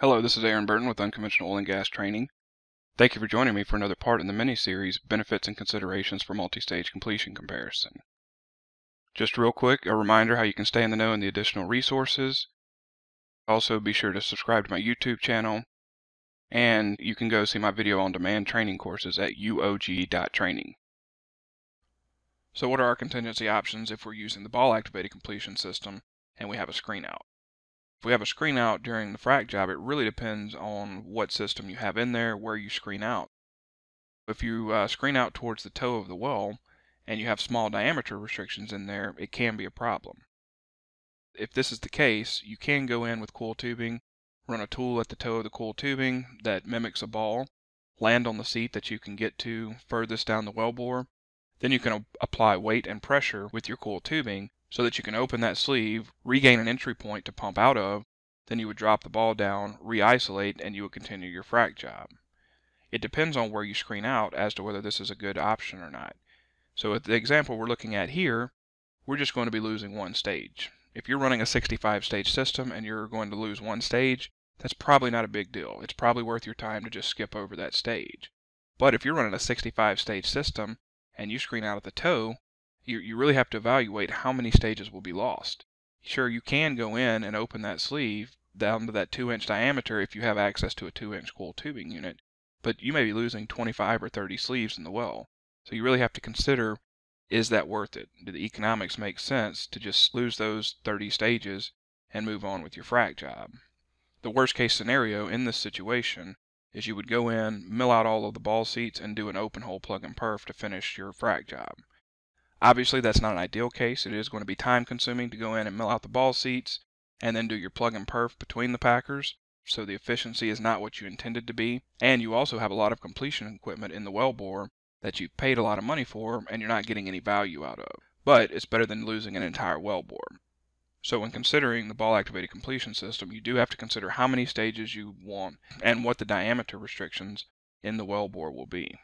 Hello, this is Aaron Burton with Unconventional Oil and Gas Training. Thank you for joining me for another part in the mini-series, Benefits and Considerations for Multi-Stage Completion Comparison. Just real quick, a reminder how you can stay in the know in the additional resources. Also, be sure to subscribe to my YouTube channel, and you can go see my video on demand training courses at uog.training. So what are our contingency options if we're using the ball-activated completion system and we have a screen out? If we have a screen out during the frac job, it really depends on what system you have in there, where you screen out. If you screen out towards the toe of the well and you have small diameter restrictions in there, it can be a problem. If this is the case, you can go in with coil tubing, run a tool at the toe of the coil tubing that mimics a ball, land on the seat that you can get to furthest down the well bore. Then you can apply weight and pressure with your coil tubing so that you can open that sleeve, regain an entry point to pump out of, then you would drop the ball down, re-isolate, and you would continue your frac job. It depends on where you screen out as to whether this is a good option or not. So with the example we're looking at here, we're just going to be losing one stage. If you're running a 65-stage system and you're going to lose one stage, that's probably not a big deal. It's probably worth your time to just skip over that stage. But if you're running a 65-stage system and you screen out at the toe, you really have to evaluate how many stages will be lost. Sure, you can go in and open that sleeve down to that 2-inch diameter if you have access to a 2-inch coil tubing unit, but you may be losing 25 or 30 sleeves in the well. So you really have to consider, is that worth it? Do the economics make sense to just lose those 30 stages and move on with your frac job? The worst case scenario in this situation is you would go in, mill out all of the ball seats, and do an open hole plug-and-perf to finish your frac job. Obviously, that's not an ideal case. It is going to be time-consuming to go in and mill out the ball seats and then do your plug-and-perf between the packers, so the efficiency is not what you intended to be. And you also have a lot of completion equipment in the well bore that you paid a lot of money for and you're not getting any value out of. But it's better than losing an entire well bore. So when considering the ball-activated completion system, you do have to consider how many stages you want and what the diameter restrictions in the well bore will be.